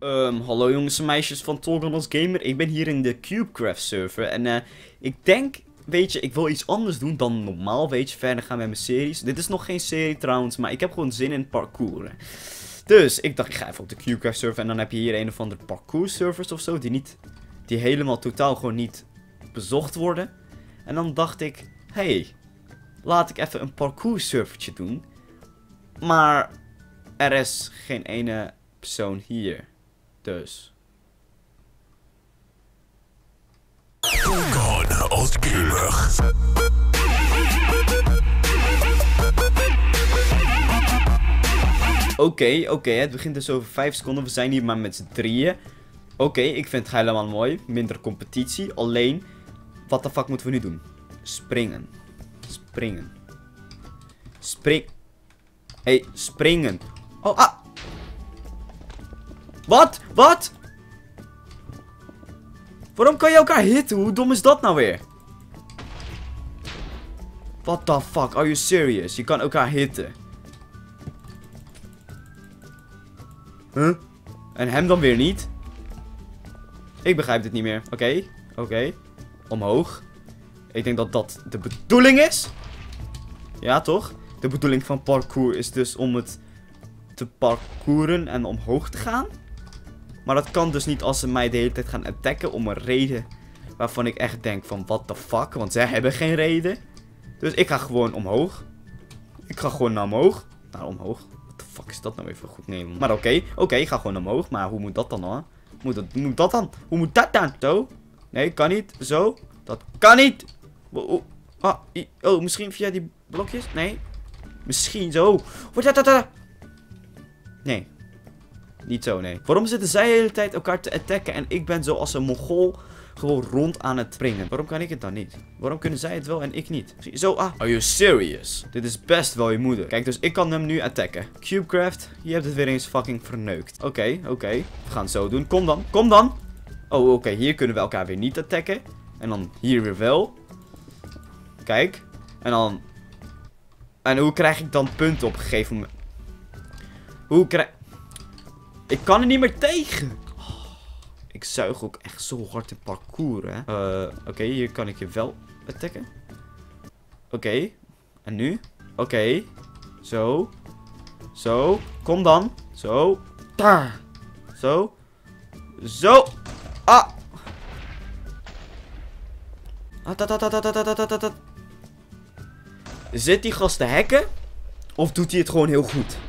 Hallo jongens en meisjes van TolgahanAlsGamer. Ik ben hier in de Cubecraft server. En ik denk, weet je, ik wil iets anders doen dan normaal, weet je, verder gaan met mijn series. Dit is nog geen serie trouwens, maar ik heb gewoon zin in parcouren. Dus ik dacht, ik ga even op de Cubecraft server. En dan heb je hier een of andere parcours servers of zo, die helemaal totaal gewoon niet bezocht worden. En dan dacht ik, hey, laat ik even een parcours servertje doen. Maar er is geen ene persoon hier. Dus. TolgahanAlsGamer. Oké, het begint dus over 5 seconden. We zijn hier maar met z'n drieën. Oké, ik vind het helemaal mooi. Minder competitie. Alleen, wat de fuck moeten we nu doen? Springen. Springen. Hey, springen. Oh, ah. Wat? Wat? Waarom kan je elkaar hitten? Hoe dom is dat nou weer? What the fuck? Are you serious? Je kan elkaar hitten. Huh? En hem dan weer niet? Ik begrijp dit niet meer. Oké. Omhoog. Ik denk dat dat de bedoeling is. Ja, toch? De bedoeling van parkour is dus om het te parcouren en omhoog te gaan. Maar dat kan dus niet als ze mij de hele tijd gaan attacken om een reden waarvan ik echt denk van what the fuck. Want zij hebben geen reden. Dus ik ga gewoon omhoog. Ik ga gewoon naar omhoog. Naar omhoog. What the fuck is dat nou even goed nemen? Maar oké, ik ga gewoon omhoog. Maar hoe moet dat dan hoor? Moet dat dan? Hoe moet dat dan? Zo? Nee, kan niet. Zo? Dat kan niet. Oh, misschien via die blokjes? Nee. Misschien zo. Nee. Niet zo, nee. Waarom zitten zij de hele tijd elkaar te attacken en ik ben zoals een mongool gewoon rond aan het springen? Waarom kan ik het dan niet? Waarom kunnen zij het wel en ik niet? Zo, ah. Are you serious? Dit is best wel je moeder. Kijk, dus ik kan hem nu attacken. Cubecraft, je hebt het weer eens fucking verneukt. Oké. We gaan het zo doen. Kom dan. Oh, oké. Hier kunnen we elkaar weer niet attacken. En dan hier weer wel. Kijk. En dan... En hoe krijg ik dan punten op een gegeven moment? Ik kan er niet meer tegen. Oh, ik zuig ook echt zo hard in parcours, hè. Oké, hier kan ik je wel attacken. Oké. En nu? Oké. Zo. Zo. Kom dan. Zo. Daar. Zo. Zo. Ah. Zit die gast te hacken? Of doet hij het gewoon heel goed?